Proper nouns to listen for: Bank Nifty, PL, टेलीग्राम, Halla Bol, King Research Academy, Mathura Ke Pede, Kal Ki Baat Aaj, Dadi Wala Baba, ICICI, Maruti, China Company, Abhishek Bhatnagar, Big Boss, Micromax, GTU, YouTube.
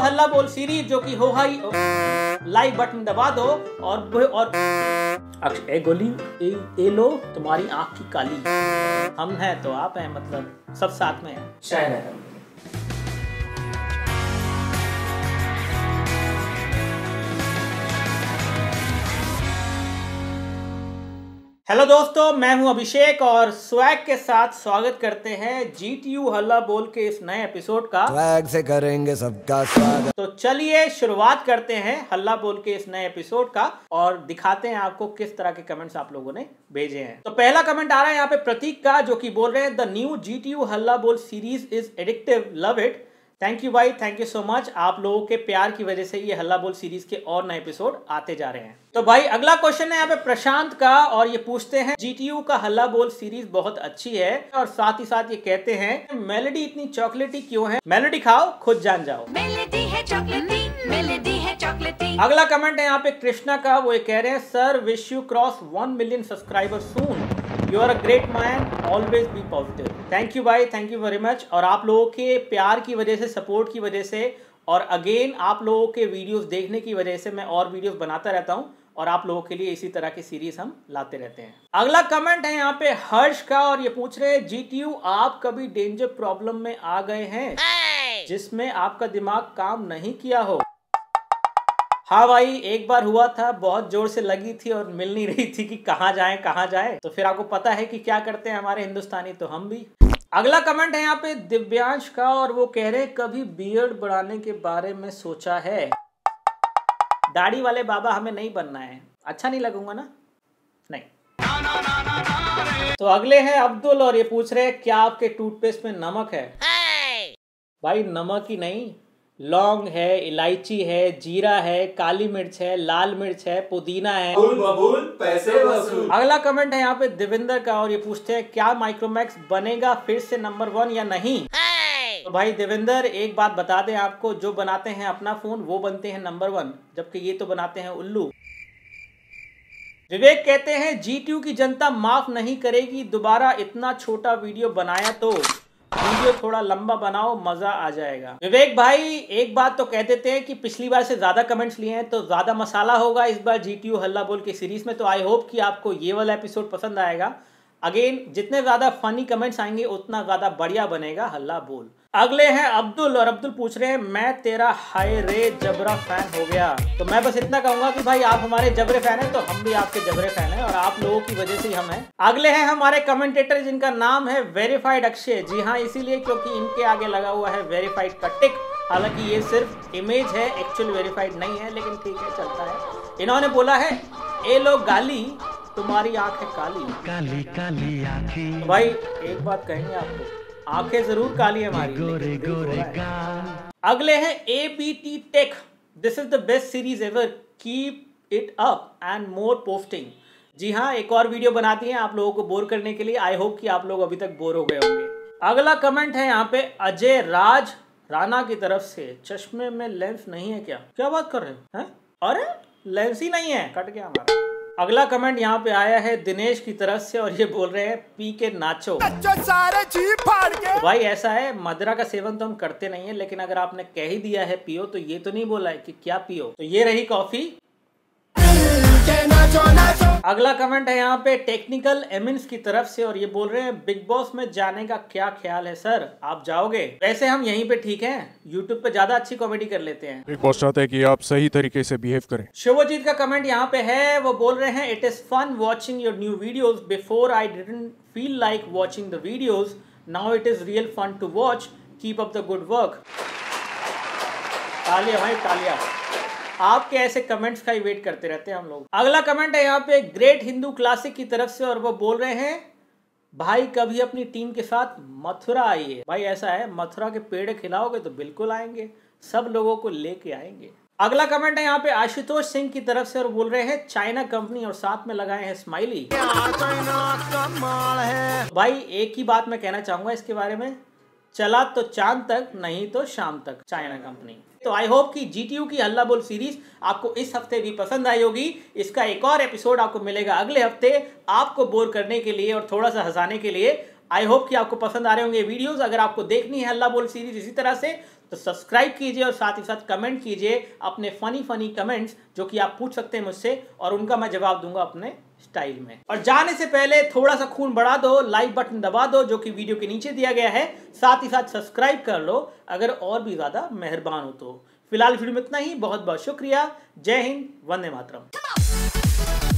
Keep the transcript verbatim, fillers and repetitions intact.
हल्ला बोल सीरीज जो कि हो हाई लाइक बटन दबा दो और और ए गोली ए, ए लो तुम्हारी आंख की काली। हम हैं तो आप हैं, मतलब सब साथ में हैं। शायद हेलो दोस्तों, मैं हूं अभिषेक और स्वैग के साथ स्वागत करते हैं जीटीयू हल्ला बोल के इस नए एपिसोड का। स्वैग से करेंगे सबका स्वागत। तो चलिए शुरुआत करते हैं हल्ला बोल के इस नए एपिसोड का और दिखाते हैं आपको किस तरह के कमेंट्स आप लोगों ने भेजे हैं। तो पहला कमेंट आ रहा है यहाँ पे प्रतीक का, जो कि बोल रहे हैं the new GTU Halla Bol series is addictive, love it. Thank you भाई, थैंक यू सो मच। आप लोगों के प्यार की वजह से ये हल्ला बोल सीरीज के और नए एपिसोड आते जा रहे हैं। तो भाई अगला क्वेश्चन है यहाँ पे प्रशांत का और ये पूछते हैं जीटीयू का हल्ला बोल सीरीज बहुत अच्छी है और साथ ही साथ ये कहते हैं मेलोडी इतनी चॉकलेटी क्यों है, मेलोडी खाओ खुद जान जाओ। मेलोडी है चॉकलेटी, मेलोडी है चॉकलेटी। अगला कमेंट है यहाँ पे कृष्णा का, वो ये कह रहे हैं sir wish you cross one million subscriber soon, you are a great man, always be positive. Thank you भाई, थैंक यू वेरी मच। और आप लोगों के प्यार की वजह से, सपोर्ट की वजह से और अगेन आप लोगों के वीडियोस देखने की वजह से मैं और वीडियोस बनाता रहता हूं और आप लोगों के लिए इसी तरह की सीरीज हम लाते रहते हैं। अगला कमेंट है यहाँ पे हर्ष का और ये पूछ रहे हैं जीटीयू आप कभी डेंजर प्रॉब्लम में आ गए हैं जिसमें आपका दिमाग काम नहीं किया हो। हाँ भाई, एक बार हुआ था, बहुत जोर से लगी थी और मिल नहीं रही थी कि कहाँ जाए कहाँ जाए, तो फिर आपको पता है कि क्या करते हैं हमारे हिंदुस्तानी, तो हम भी। अगला कमेंट है यहाँ पे दिव्यांश का और वो कह रहे हैं कभी बियर्ड बढ़ाने के बारे में सोचा है। दाढ़ी वाले बाबा हमें नहीं बनना है, अच्छा नहीं लगूंगा ना, नहीं ना, ना, ना, ना, ना, ना। तो अगले हैं अब्दुल और ये पूछ रहे हैं क्या आपके टूथपेस्ट में नमक है। भाई नमक ही नहीं, लौंग है, इलायची है, जीरा है, काली मिर्च है, लाल मिर्च है, पुदीना है। बुल बुल पैसे वसूल। अगला कमेंट है यहाँ पे देवेंद्र का और ये पूछते हैं क्या माइक्रोमैक्स बनेगा फिर से नंबर वन या नहीं। तो भाई देवेंद्र एक बात बता दें आपको, जो बनाते हैं अपना फोन वो बनते हैं नंबर वन, जबकि ये तो बनाते हैं उल्लू। विवेक कहते हैं जीटीयू की जनता माफ नहीं करेगी दोबारा, इतना छोटा वीडियो बनाया तो वीडियो थोड़ा लंबा बनाओ, मजा आ जाएगा। विवेक भाई एक बात तो कह देते हैं कि पिछली बार से ज्यादा कमेंट्स लिए हैं तो ज्यादा मसाला होगा इस बार जीटीयू हल्ला बोल के सीरीज में। तो आई होप कि आपको ये वाला एपिसोड पसंद आएगा। अगेन जितने ज्यादा फनी कमेंट्स आएंगे उतना ज्यादा बढ़िया बनेगा हल्ला बोल। अगले हैं अब्दुल और अब्दुल पूछ रहे हैं मैं तेरा हाय रे जबरा फैन हो गया। तो मैं बस इतना कहूंगा कि भाई आप हमारे जबरे फैन हैं तो हम भी आपके जबरे फैन हैं और आप लोगों की वजह से हम हैं। अगले हैं हमारे कमेंटेटर जिनका नाम है वेरीफाइड अक्षय। जी हाँ, इसीलिए क्योंकि इनके आगे लगा हुआ है वेरीफाइड का टिक, हालांकि ये सिर्फ इमेज है, एक्चुअल वेरीफाइड नहीं है, लेकिन ठीक है चलता है। इन्होंने बोला है ए लो गाली तुम्हारी आंख है काली, काली काली आंखें। भाई एक बात कहेंगे आपको, आंखें जरूर काली है हमारी, गोरे गोरे गाल। अगले हैं ABT tech, this is the best series ever, keep it up and more posting. जी हाँ, एक और वीडियो बनाती है आप लोगों को बोर करने के लिए। आई होप कि आप लोग अभी तक बोर हो गए होंगे। अगला कमेंट है यहाँ पे अजय राज राणा की तरफ से, चश्मे में लेंस नहीं है क्या, क्या बात कर रहे हो, हैं अरे लेंस ही नहीं है, कट गया हमारा। अगला कमेंट यहाँ पे आया है दिनेश की तरफ से और ये बोल रहे हैं पी के नाचो। तो भाई ऐसा है, मदरा का सेवन तो हम करते नहीं है, लेकिन अगर आपने कह ही दिया है पियो तो ये तो नहीं बोला है कि क्या पियो, तो ये रही कॉफी। नाचो, नाचो। अगला कमेंट है यहाँ पे टेक्निकल एमिन्स की तरफ से और ये बोल रहे हैं बिग बॉस में जाने का क्या ख्याल है सर, आप जाओगे। वैसे हम यहीं पे ठीक हैं, यूट्यूब पे ज्यादा अच्छी कॉमेडी कर लेते हैं। बिग बॉस चाहते हैं कि आप सही तरीके से बिहेव करें। शुभजीत का कमेंट यहाँ पे है, वो बोल रहे हैं it is fun watching your new videos, before I didn't feel like watching the videos, now it is real fun to watch, keep up the good work. तालिया भाई तालिया, आपके ऐसे कमेंट्स का ही वेट करते रहते हैं हम लोग। अगला कमेंट है यहाँ पे ग्रेट हिंदू क्लासिक की तरफ से और वो बोल रहे हैं भाई कभी अपनी टीम के साथ मथुरा आइए। भाई ऐसा है, मथुरा के पेड़े खिलाओगे तो बिल्कुल आएंगे, सब लोगों को लेके आएंगे। अगला कमेंट है यहाँ पे आशुतोष सिंह की तरफ से और बोल रहे हैं चाइना कंपनी और साथ में लगाए हैं स्माइली। भाई एक ही बात मैं कहना चाहूंगा इसके बारे में, चला तो चांद तक नहीं तो शाम तक, चाइना कंपनी। तो आई होप कि जीटीयू की हल्ला बोल सीरीज आपको इस हफ्ते भी पसंद आई होगी। इसका एक और एपिसोड आपको मिलेगा अगले हफ्ते, आपको बोर करने के लिए और थोड़ा सा हंसाने के लिए। आई होप कि आपको पसंद आ रहे होंगे वीडियोस। अगर आपको देखनी है हल्ला बोल सीरीज इसी तरह से तो सब्सक्राइब कीजिए और साथ ही साथ कमेंट कीजिए अपने फनी फनी कमेंट्स जो कि आप पूछ सकते हैं मुझसे, और उनका मैं जवाब दूंगा अपने स्टाइल में। और जाने से पहले थोड़ा सा खून बढ़ा दो, लाइक बटन दबा दो जो कि वीडियो के नीचे दिया गया है, साथ ही साथ सब्सक्राइब कर लो अगर और भी ज़्यादा मेहरबान हो तो। फिलहाल वीडियो में इतना ही, बहुत बहुत शुक्रिया। जय हिंद, वंदे मातरम।